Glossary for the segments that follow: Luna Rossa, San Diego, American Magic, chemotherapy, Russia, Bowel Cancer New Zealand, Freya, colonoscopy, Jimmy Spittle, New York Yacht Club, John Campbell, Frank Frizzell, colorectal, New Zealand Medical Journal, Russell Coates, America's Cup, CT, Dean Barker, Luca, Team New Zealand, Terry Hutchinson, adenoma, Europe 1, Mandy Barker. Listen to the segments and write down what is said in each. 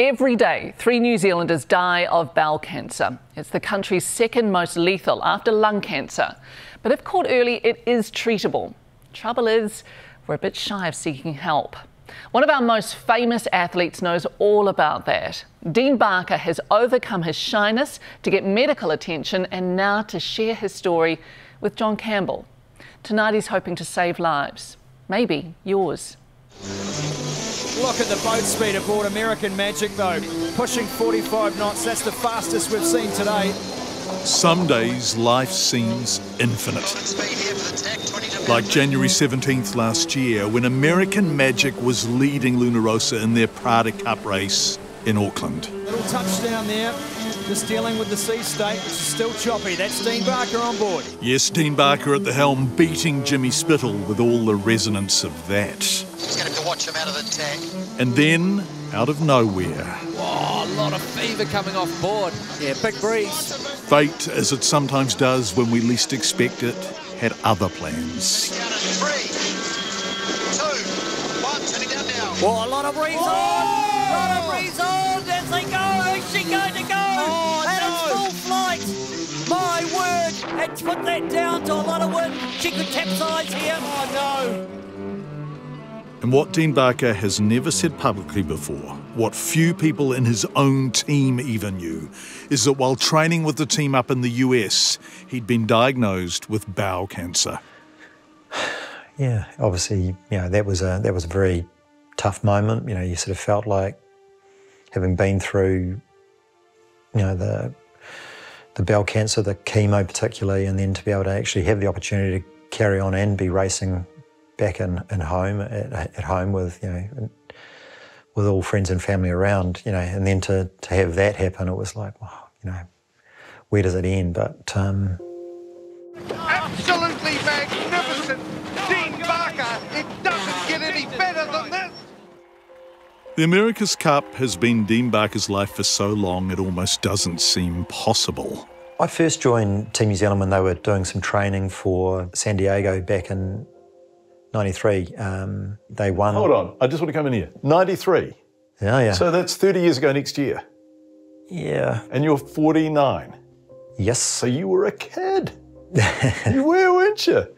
Every day, 3 New Zealanders die of bowel cancer. It's the country's second most lethal after lung cancer. But if caught early, it is treatable. Trouble is, we're a bit shy of seeking help. One of our most famous athletes knows all about that. Dean Barker has overcome his shyness to get medical attention and now to share his story with John Campbell. Tonight he's hoping to save lives. Maybe yours. Look at the boat speed aboard American Magic though. Pushing 45 knots, that's the fastest we've seen today. Some days life seems infinite. Like January 17th last year when American Magic was leading Luna Rossa in their Prada Cup race in Auckland. Little touchdown there, just dealing with the sea state, which is still choppy. That's Dean Barker on board. Yes, Dean Barker at the helm, beating Jimmy Spittle with all the resonance of that. He's going to watch him out of the tank. And then, out of nowhere. Oh, a lot of fever coming off board. Yeah, big breeze. Fate, as it sometimes does when we least expect it, had other plans. 3, 2, 1, sitting down now. Oh, a lot of breeze on! A lot of breeze on as they go! Is she going to go? Oh, and no. It's full flight! My word! And put that down to a lot of wind. She could capsize here. Oh, no! And what Dean Barker has never said publicly before, what few people in his own team even knew, is that while training with the team up in the US, he'd been diagnosed with bowel cancer. Yeah, obviously, you know, that was a very tough moment. You know, you sort of felt like, having been through, you know, the bowel cancer, the chemo particularly, and then to be able to actually have the opportunity to carry on and be racing back at home with, you know, with all friends and family around, you know, and then to have that happen, it was like, wow, you know, where does it end? But absolutely magnificent, Dean Barker. It doesn't get any better than this. The America's Cup has been Dean Barker's life for so long it almost doesn't seem possible. I first joined Team New Zealand when they were doing some training for San Diego back in 93, they won. Hold on, I just want to come in here. 93? Yeah, yeah. So that's 30 years ago next year. Yeah. And you're 49? Yes. So you were a kid. You were, weren't you?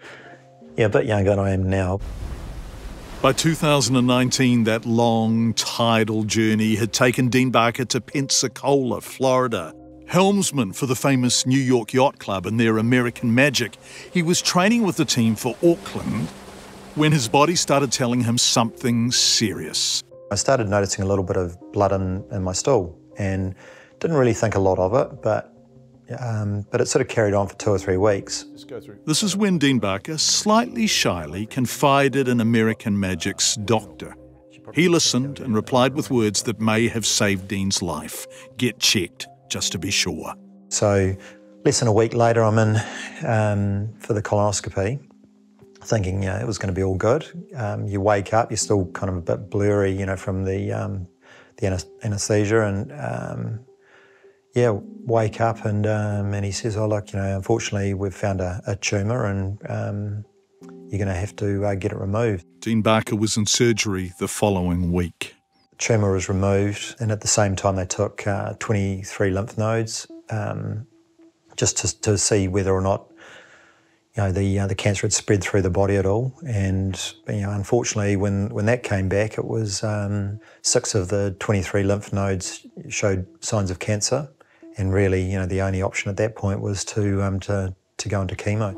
Yeah, a bit younger than I am now. By 2019, that long tidal journey had taken Dean Barker to Pensacola, Florida. Helmsman for the famous New York Yacht Club and their American Magic, he was training with the team for Auckland when his body started telling him something serious. I started noticing a little bit of blood in my stool and didn't really think a lot of it, but it sort of carried on for 2 or 3 weeks. This is when Dean Barker, slightly shyly, confided in American Magic's doctor. He listened and replied with words that may have saved Dean's life. Get checked, just to be sure. So less than a week later, I'm in for the colonoscopy, thinking, you know, it was going to be all good. You wake up, you're still kind of a bit blurry, you know, from the anesthesia, and yeah, wake up, and he says, oh look, you know, unfortunately we've found a tumour, and you're going to have to get it removed. Dean Barker was in surgery the following week. The tumour was removed, and at the same time they took 23 lymph nodes, just to see whether or not, you know, the cancer had spread through the body at all. And, you know, unfortunately, when that came back, it was 6 of the 23 lymph nodes showed signs of cancer. And really, you know, the only option at that point was to go into chemo.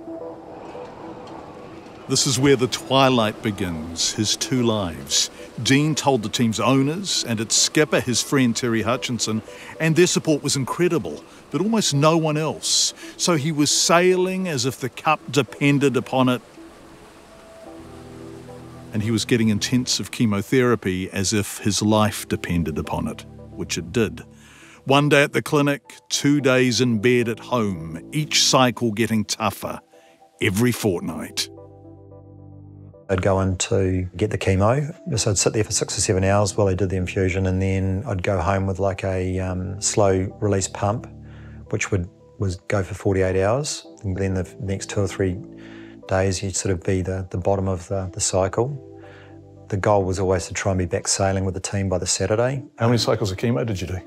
This is where the twilight begins, his 2 lives. Dean told the team's owners and its skipper, his friend Terry Hutchinson, and their support was incredible, but almost no one else. So he was sailing as if the cup depended upon it. And he was getting intensive chemotherapy as if his life depended upon it, which it did. 1 day at the clinic, 2 days in bed at home, each cycle getting tougher every fortnight. I'd go in to get the chemo, so I'd sit there for 6 or 7 hours while I did the infusion, and then I'd go home with like a slow-release pump, which would go for 48 hours, and then the next 2 or 3 days you'd sort of be the bottom of the cycle. The goal was always to try and be back sailing with the team by the Saturday. How many cycles of chemo did you do?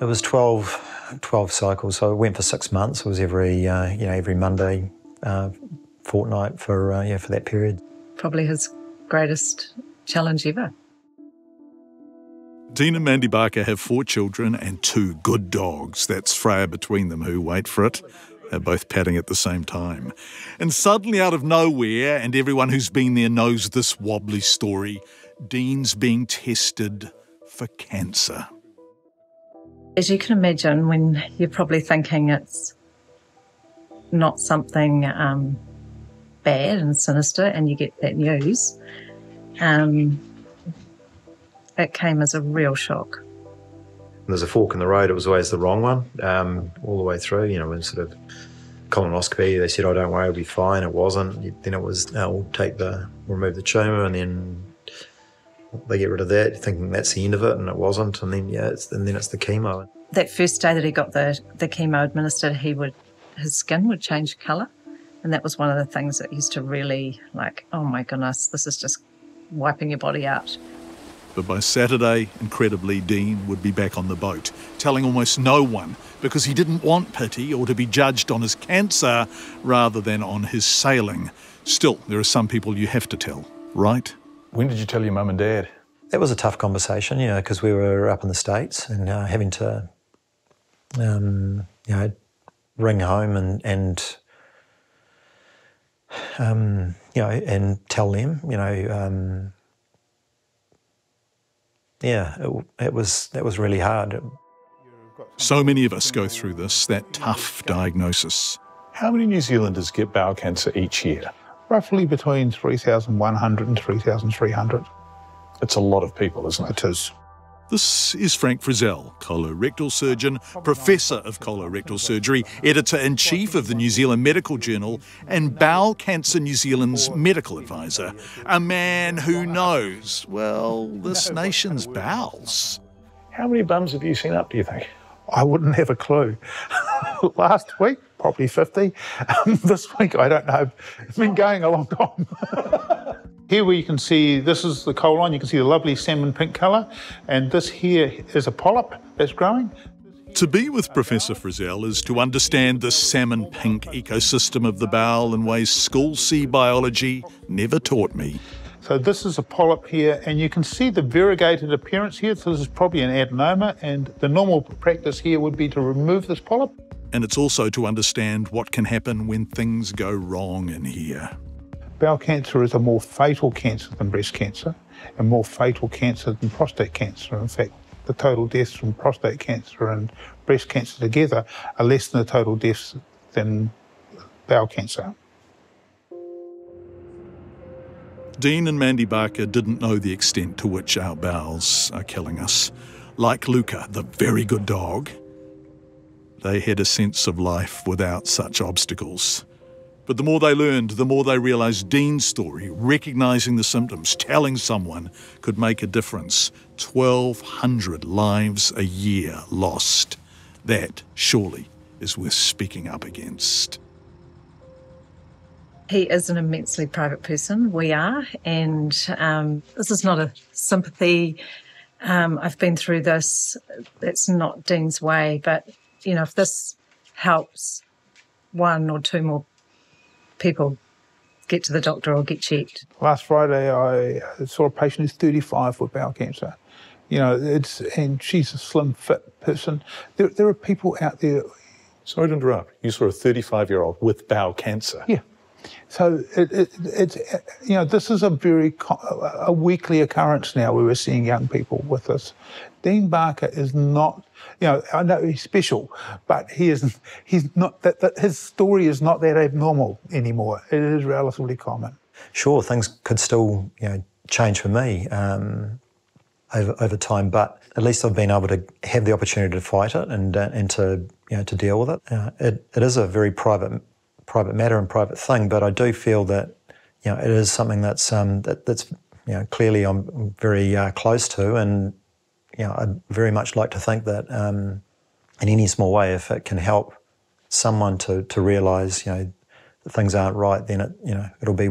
It was 12 cycles. So I went for 6 months. It was every Monday, fortnight for that period. Probably his greatest challenge ever. Dean and Mandy Barker have 4 children and 2 good dogs. That's Freya between them, who, wait for it, they're both patting at the same time. And suddenly out of nowhere, and everyone who's been there knows this wobbly story, Dean's being tested for cancer. As you can imagine, when you're probably thinking it's not something bad and sinister and you get that news, it came as a real shock. There's a fork in the road. It was always the wrong one all the way through. You know, in sort of colonoscopy, they said, "Oh, don't worry, it'll be fine." It wasn't. Then it was, "Oh, we'll remove the tumour," and then they get rid of that, thinking that's the end of it, and it wasn't. And then it's the chemo. That first day that he got the chemo administered, his skin would change colour, and that was one of the things that used to really, like, oh my goodness, this is just wiping your body out. But by Saturday, incredibly, Dean would be back on the boat, telling almost no one, because he didn't want pity or to be judged on his cancer rather than on his sailing. Still, there are some people you have to tell, right? When did you tell your mum and dad? That was a tough conversation, because we were up in the States and having to, ring home and tell them, Yeah, that was really hard. So many of us go through this, that tough diagnosis. How many New Zealanders get bowel cancer each year? Roughly between 3,100 and 3,300. It's a lot of people, isn't it? It is. This is Frank Frizzell, colorectal surgeon, professor of colorectal surgery, editor-in-chief of the New Zealand Medical Journal and Bowel Cancer New Zealand's medical advisor, a man who knows, well, this nation's bowels. How many bums have you seen up, do you think? I wouldn't have a clue. Last week, probably 50. This week, I don't know. It's been going a long time. Here where you can see, this is the colon, you can see the lovely salmon pink colour, and this here is a polyp that's growing. To be with Professor Frizzell is to understand the salmon pink ecosystem of the bowel in ways school sea biology never taught me. So this is a polyp here, and you can see the variegated appearance here, so this is probably an adenoma, and the normal practice here would be to remove this polyp. And it's also to understand what can happen when things go wrong in here. Bowel cancer is a more fatal cancer than breast cancer and more fatal cancer than prostate cancer. In fact, the total deaths from prostate cancer and breast cancer together are less than the total deaths than bowel cancer. Dean and Mandy Barker didn't know the extent to which our bowels are killing us. Like Luca, the very good dog, they had a sense of life without such obstacles. But the more they learned, the more they realised Dean's story, recognising the symptoms, telling someone, could make a difference. 1,200 lives a year lost. That, surely, is worth speaking up against. He is an immensely private person, we are, and this is not a sympathy. I've been through this. It's not Dean's way, but, if this helps one or two more people get to the doctor or get checked. Last Friday, I saw a patient who's 35 with bowel cancer. And she's a slim, fit person. There are people out there. Sorry to interrupt. You saw a 35-year-old with bowel cancer. Yeah. So this is a weekly occurrence now where we're seeing young people with this. Dean Barker is not, I know he's special, but his story is not that abnormal anymore. It is relatively common. Sure, things could still, change for me over time, but at least I've been able to have the opportunity to fight it and to deal with it. It is a very private matter and private thing, but I do feel that it is something that's clearly I'm very close to, and I'd very much like to think that in any small way, if it can help someone to realise that things aren't right, then it'll be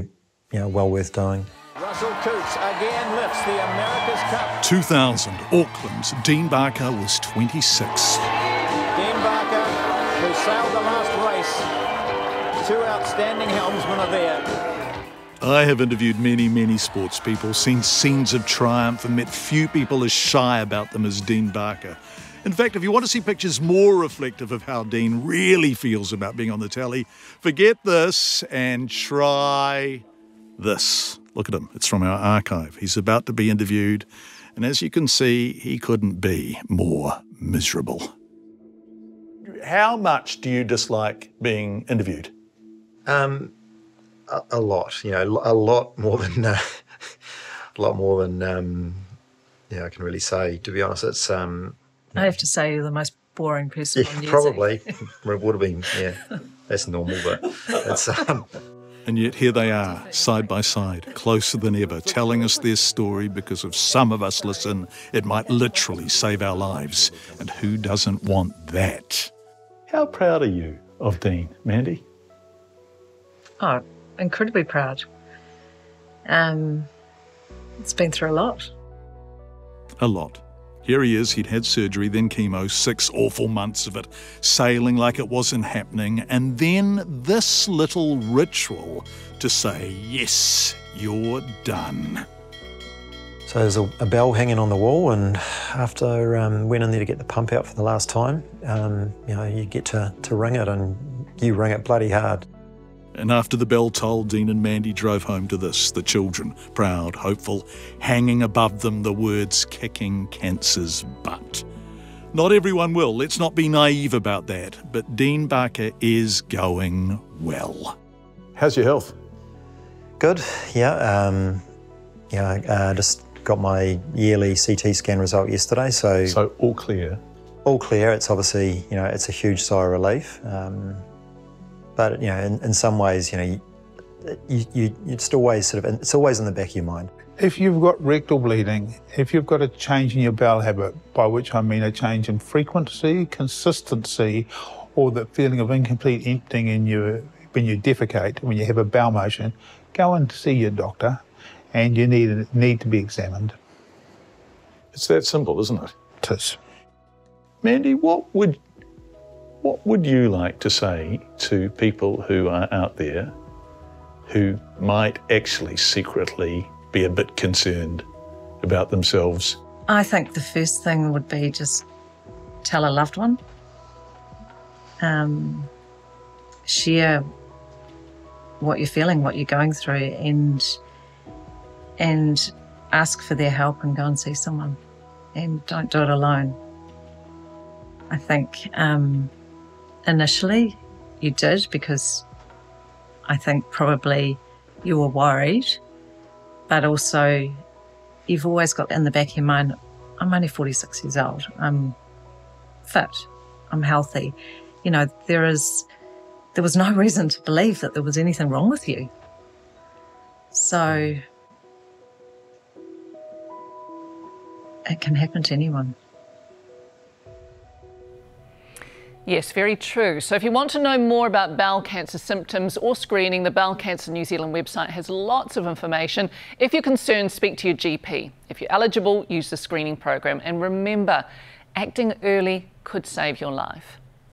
well worth doing. Russell Coates again. It's the America's Cup. 2000, Auckland's Dean Barker was 26th. Dean Barker, who sailed the last race. Two outstanding helmsmen are there. I have interviewed many, many sports people, seen scenes of triumph and met few people as shy about them as Dean Barker. In fact, if you want to see pictures more reflective of how Dean really feels about being on the telly, forget this and try this. Look at him. It's from our archive. He's about to be interviewed, and as you can see, he couldn't be more miserable. How much do you dislike being interviewed? A lot. You know, a lot more than yeah, I can really say. To be honest, it's. I have to say, you're the most boring person. Yeah, on probably. It would have been. Yeah, that's normal, but it's. And yet here they are, side by side, closer than ever, telling us their story because if some of us listen, it might literally save our lives. And who doesn't want that? How proud are you of Dean, Mandy? Oh, incredibly proud. It's been through a lot. A lot. Here he is, he'd had surgery, then chemo, 6 awful months of it, sailing like it wasn't happening, and then this little ritual to say, yes, you're done. So there's a bell hanging on the wall, and after went in there to get the pump out for the last time, you know, you get to ring it, and you ring it bloody hard. And after the bell tolled, Dean and Mandy drove home to this, the children, proud, hopeful, hanging above them the words, kicking cancer's butt. Not everyone will, let's not be naive about that, but Dean Barker is going well. How's your health? Good, yeah. I just got my yearly CT scan result yesterday, so... So all clear? All clear, it's obviously, you know, it's a huge sigh of relief. But, you know, in some ways, you know, it's always sort of, it's always in the back of your mind. If you've got rectal bleeding, if you've got a change in your bowel habit, by which I mean a change in frequency, consistency, or the feeling of incomplete emptying in your, when you defecate, when you have a bowel motion, go and see your doctor and you need to be examined. It's that simple, isn't it? It is. Mandy, what would you like to say to people who are out there who might actually secretly be a bit concerned about themselves? I think the first thing would be just tell a loved one. Share what you're feeling, what you're going through, and ask for their help and go and see someone. And don't do it alone. I think initially you did because I think probably you were worried, but also you've always got in the back of your mind, I'm only 46 years old, I'm fit, I'm healthy. You know, there was no reason to believe that there was anything wrong with you. So it can happen to anyone. Yes, very true. So if you want to know more about bowel cancer symptoms or screening, the Bowel Cancer New Zealand website has lots of information. If you're concerned, speak to your GP. If you're eligible, use the screening program. And remember, acting early could save your life.